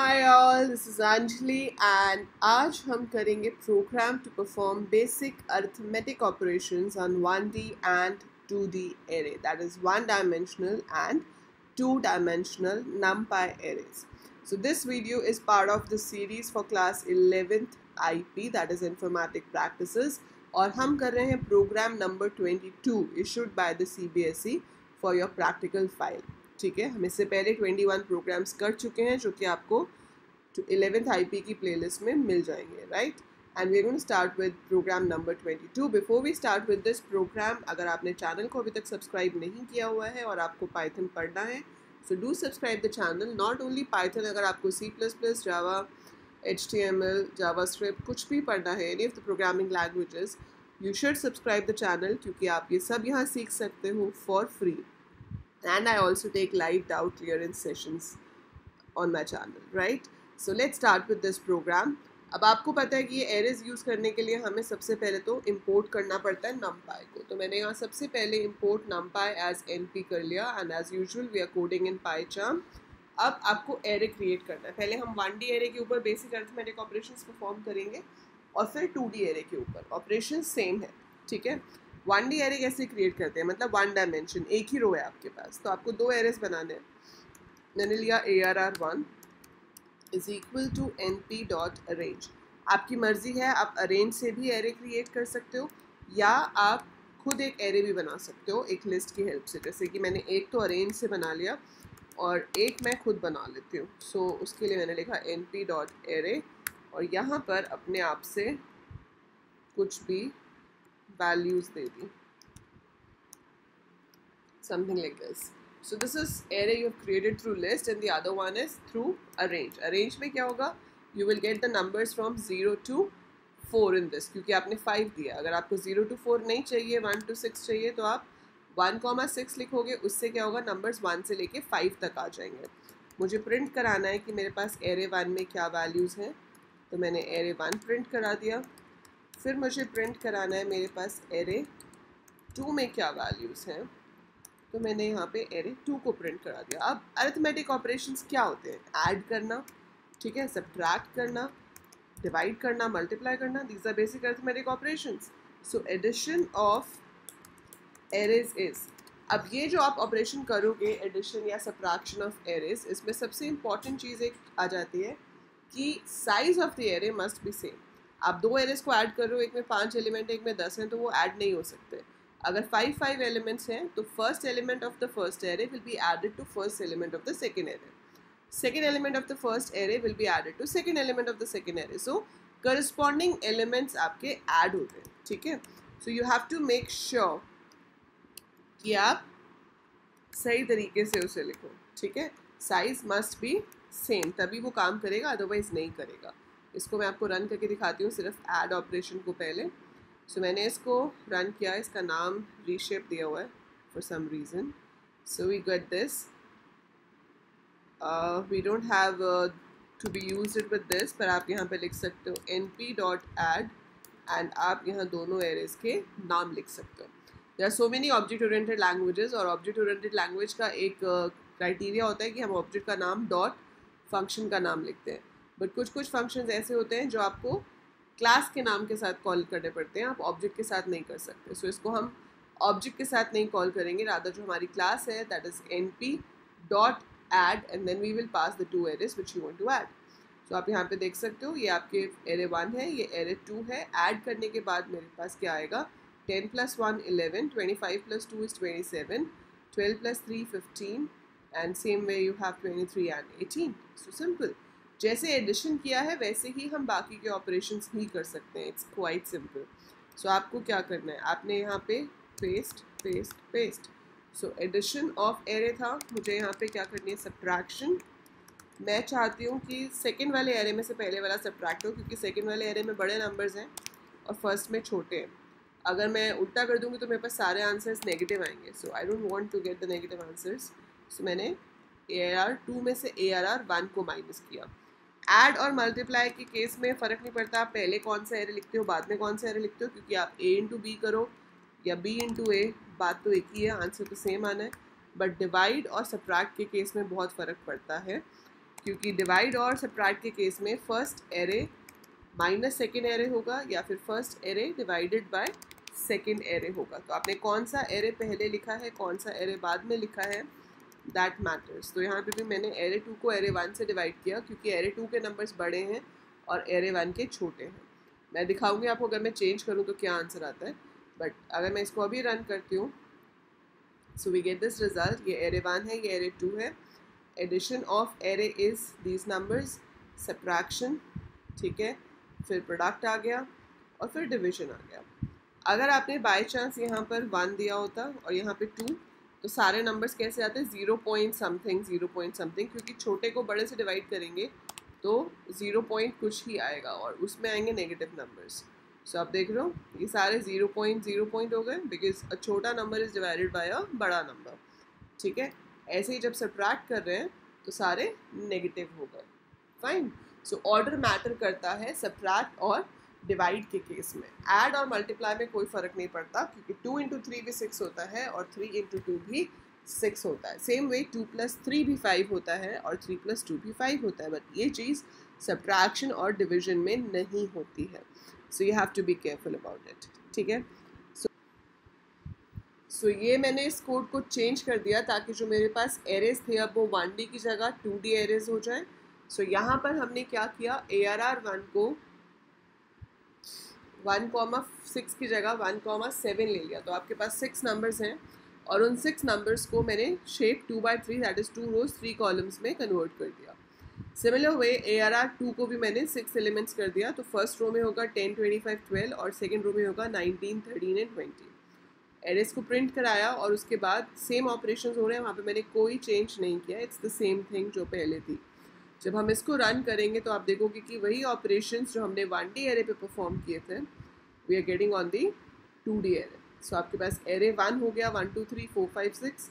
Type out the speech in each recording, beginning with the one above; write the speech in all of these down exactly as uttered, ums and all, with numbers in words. Hi all, this is Anjali and आज हम करेंगे program to perform basic arithmetic operations on one D and two D array, that is one-dimensional and two-dimensional NumPy arrays. So this video is part of the series for class eleventh I P, that is Informatics Practices, और हम कर रहे हैं program number twenty-two issued by the C B S E for your practical file. ठीक है, हम इससे पहले इक्कीस प्रोग्राम्स कर चुके हैं जो कि आपको इलेवेंथ आईपी की प्लेलिस्ट में मिल जाएंगे, right. And we are going to start with program number बाईस. Before we start with this program, अगर आपने चैनल को अभी तक सब्सक्राइब नहीं किया हुआ है और आपको पाइथन पढ़ना है, so do subscribe the channel. Not only Python, अगर आपको C plus plus, Java, H T M L, JavaScript, कुछ भी पढ़ना है, any of the programming languages, you should subscribe the channel क्योंकि आप ये सब यहाँ सीख सकते हो for free. And I also take live doubt clearance sessions on my channel, right? So let's start with this program. अब आपको पता है कि ये arrays use करने के लिए हमें सबसे पहले तो import करना पड़ता है numpy को. तो मैंने यहाँ सबसे पहले import numpy as np कर लिया and as usual we are coding in PyCharm. अब आपको array create करना है. पहले हम one D array के ऊपर basic arithmetic operations perform करेंगे और फिर two D array के ऊपर. Operations same है, ठीक है. वन डी एरे कैसे क्रिएट करते हैं, मतलब वन डायमेंशन, एक ही रो है आपके पास, तो आपको दो एरेस बनाने हैं. मैंने लिया A R R one is equal to N P dot arange. आपकी मर्जी है, आप अरेंज से भी एरे क्रिएट कर सकते हो या आप खुद एक एरे भी बना सकते हो एक लिस्ट की हेल्प से. जैसे कि मैंने एक तो अरेंज से बना लिया और एक मैं खुद बना लेती हूँ. सो so, उसके लिए मैंने लिखा एन पी डॉट एरे और यहाँ पर अपने आप से कुछ भी values they the, something like this. So this is array you have created through list and the other one is through arrange. Arrange में क्या होगा, you will get the numbers from zero to four in this, क्योंकि आपने five दिया. अगर आपको zero to four नहीं चाहिए, one to six चाहिए, तो आप one comma six लिखोगे. उससे क्या होगा, numbers one से लेके five तक आ जाएंगे. मुझे print कराना है कि मेरे पास array one में क्या values हैं, तो मैंने array one print करा दिया. फिर मुझे प्रिंट कराना है मेरे पास एरे टू में क्या वैल्यूज़ हैं, तो मैंने यहाँ पे एरे टू को प्रिंट करा दिया. अब अरिथमेटिक ऑपरेशंस क्या होते हैं, ऐड करना, ठीक है, सब्ट्रैक्ट करना, डिवाइड करना, मल्टीप्लाई करना, these are basic arithmetic operations. So addition of arrays is, अब ये जो आप ऑपरेशन करोगे एडिशन या सब्ट्रैक्शन ऑफ एरेज, इसमें सबसे इम्पॉर्टेंट चीज़ एक आ जाती है कि size of the array must be same. आप दो एरेस को ऐड कर रहे हो, एक में पांच एलिमेंट है, एक में दस हैं, तो वो ऐड नहीं हो सकते. अगर फाइव फाइव एलिमेंट्स हैं तो first element of the first array will be added to first element of the second array, second element of the first array will be added to second element of the second array. So corresponding elements आपके add होते हैं, ठीक है. So you have to make sure कि आप सही तरीके से उसे लिखो, ठीक है. साइज मस्ट बी सेम, तभी वो काम करेगा, अदरवाइज नहीं करेगा. इसको मैं आपको रन करके दिखाती हूँ, सिर्फ ऐड ऑपरेशन को पहले. सो so, मैंने इसको रन किया, इसका नाम रीशेप दिया हुआ है for some reason. So we get this, we don't have to be used it with this, पर आप यहाँ पे लिख सकते हो N P dot add and आप यहाँ दोनों एरेज के नाम लिख सकते हो. There are so many object oriented languages और ऑब्जेक्ट ओरिएंटेड लैंग्वेज का एक क्राइटेरिया uh, होता है कि हम ऑब्जेक्ट का नाम डॉट फंक्शन का नाम लिखते हैं. बट कुछ कुछ फंक्शंस ऐसे होते हैं जो आपको क्लास के नाम के साथ कॉल करने पड़ते हैं, आप ऑब्जेक्ट के साथ नहीं कर सकते. सो so, इसको हम ऑब्जेक्ट के साथ नहीं कॉल करेंगे, रादर जो हमारी क्लास है that is N P dot add and then we will pass the two arrays which you want to add. So आप यहाँ पे देख सकते हो, ये आपके एरे वन है, ये एरे टू है. ऐड करने के बाद मेरे पास क्या आएगा, ten plus one eleven, twenty five plus two is twenty seven, twelve plus three fifteen and same way you have twenty three and eighteen. So simple, जैसे एडिशन किया है वैसे ही हम बाकी के ऑपरेशंस भी कर सकते हैं. It's quite simple. सो आपको क्या करना है, आपने यहाँ पे paste paste paste. So addition of array था, मुझे यहाँ पे क्या करनी है, सब्ट्रैक्शन. मैं चाहती हूँ कि सेकंड वाले एरे में से पहले वाला सब्ट्रैक्ट हो, क्योंकि सेकंड वाले एरे में बड़े नंबर्स हैं और फर्स्ट में छोटे हैं. अगर मैं उल्टा कर दूँगी तो मेरे पास सारे आंसर्स नेगेटिव आएंगे. So I don't want to get the negative answers. So मैंने ए आर आर टू में से ए आर आर वन को माइनस किया. ऐड और मल्टीप्लाई के केस में फ़र्क नहीं पड़ता आप पहले कौन सा एरे लिखते हो बाद में कौन सा एरे लिखते हो, क्योंकि आप ए इंटू बी करो या बी इंटू ए, बात तो एक ही है, आंसर तो सेम आना है. बट डिवाइड और सब्ट्रैक्ट के केस में बहुत फ़र्क पड़ता है. क्योंकि डिवाइड और सबट्रैक्ट के केस में first array minus second array होगा या फिर first array divided by second array होगा. तो आपने कौन सा एरे पहले लिखा है कौन सा एरे बाद में लिखा है दैट मैटर्स. तो यहाँ पे भी मैंने एरे टू को एरे वन से डिवाइड किया क्योंकि एरे टू के नंबर्स बड़े हैं और एरे वन के छोटे हैं. मैं दिखाऊंगी आपको अगर मैं चेंज करूँ तो क्या आंसर आता है, बट अगर मैं इसको अभी रन करती हूँ so we get this result. ये एरे वन है ये एरे टू है. Addition of array is these numbers, subtraction, ठीक है, फिर प्रोडक्ट आ गया और फिर डिवीजन आ गया. अगर आपने बाय चांस यहाँ पर वन दिया होता और यहाँ पे टू तो सारे नंबर्स कैसे आते हैं zero point something zero point something, क्योंकि छोटे को बड़े से डिवाइड करेंगे तो ज़ीरो पॉइंट कुछ ही आएगा और उसमें आएंगे नेगेटिव नंबर्स. सो आप देख रहे हो ये सारे ज़ीरो पॉइंट ज़ीरो पॉइंट हो गए बिकॉज अ छोटा number is divided by a बड़ा नंबर. ठीक है, ऐसे ही जब सब्ट्रैक्ट कर रहे हैं तो सारे नेगेटिव हो गए. फाइन. सो ऑर्डर मैटर करता है सब्ट्रैक्ट और डिवाइड के केस में. ऐड और मल्टीप्लाई में कोई फ़र्क नहीं पड़ता क्योंकि टू इंटू थ्री भी सिक्स होता है और थ्री इंटू टू भी सिक्स होता है. Same way two plus three भी फाइव होता है और थ्री प्लस टू भी फाइव होता है, बट ये चीज़ सब्ट्रैक्शन और डिविजन में नहीं होती है. So you have to be careful about it. ठीक है, सो so, ये मैंने इस कोड को चेंज कर दिया ताकि जो मेरे पास एरेज थे अब वो वन डी की जगह टू डी एरेज हो जाए. सो so, यहाँ पर हमने क्या किया, ए आर आर वन को वन कॉमा सिक्स की जगह वन कॉमा सेवन ले लिया. तो आपके पास सिक्स नंबर्स हैं और उन सिक्स नंबर्स को मैंने shape two by three that is two rows three columns में कन्वर्ट कर दिया. Similar way A R R two को भी मैंने सिक्स एलिमेंट्स कर दिया. तो फर्स्ट रो में होगा टेन ट्वेंटी फाइव ट्वेल्व और सेकेंड रो में होगा nineteen thirteen and twenty. Arrays को प्रिंट कराया और उसके बाद सेम ऑपरेशंस हो रहे हैं, वहाँ पे मैंने कोई चेंज नहीं किया. इट्स द सेम थिंग जो पहले थी. जब हम इसको रन करेंगे तो आप देखोगे कि वही ऑपरेशंस जो हमने वन डी एरे पे परफॉर्म किए थे we are getting on the two D array. So आपके पास एरे वन हो गया one two three four five six,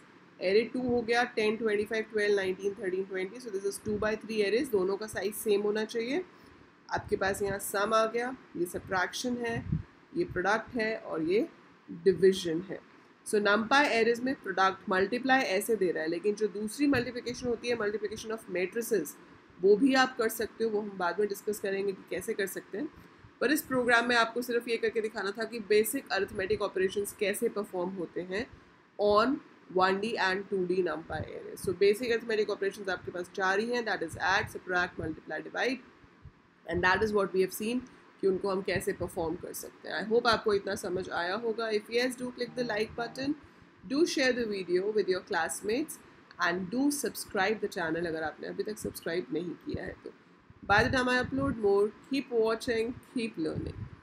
array two हो गया ten twenty five twelve nineteen thirteen twenty. So this is two by three arrays, दोनों का size same होना चाहिए. आपके पास यहाँ सम आ गया, ये सब्ट्रैक्शन है, ये प्रोडक्ट है और ये डिविजन है. सो NumPy एरेज में प्रोडक्ट मल्टीप्लाई ऐसे दे रहा है, लेकिन जो दूसरी मल्टीप्लिकेशन होती है मल्टीप्लिकेशन ऑफ मैट्रिसेस वो भी आप कर सकते हो. वो हम बाद में डिस्कस करेंगे कि कैसे कर सकते हैं, पर इस प्रोग्राम में आपको सिर्फ ये करके दिखाना था कि बेसिक अरिथमेटिक ऑपरेशंस कैसे परफॉर्म होते हैं on one D and two D NumPy arrays. So basic arithmetic operations आपके पास चार ही हैं, that is add subtract multiply divide, and that is what we have seen कि उनको हम कैसे परफॉर्म कर सकते हैं. आई होप आपको इतना समझ आया होगा. If yes do click the like button, do share the video with your classmates and do subscribe the channel अगर आपने अभी तक सब्सक्राइब नहीं किया है तो. By the time I upload more, keep watching, keep learning.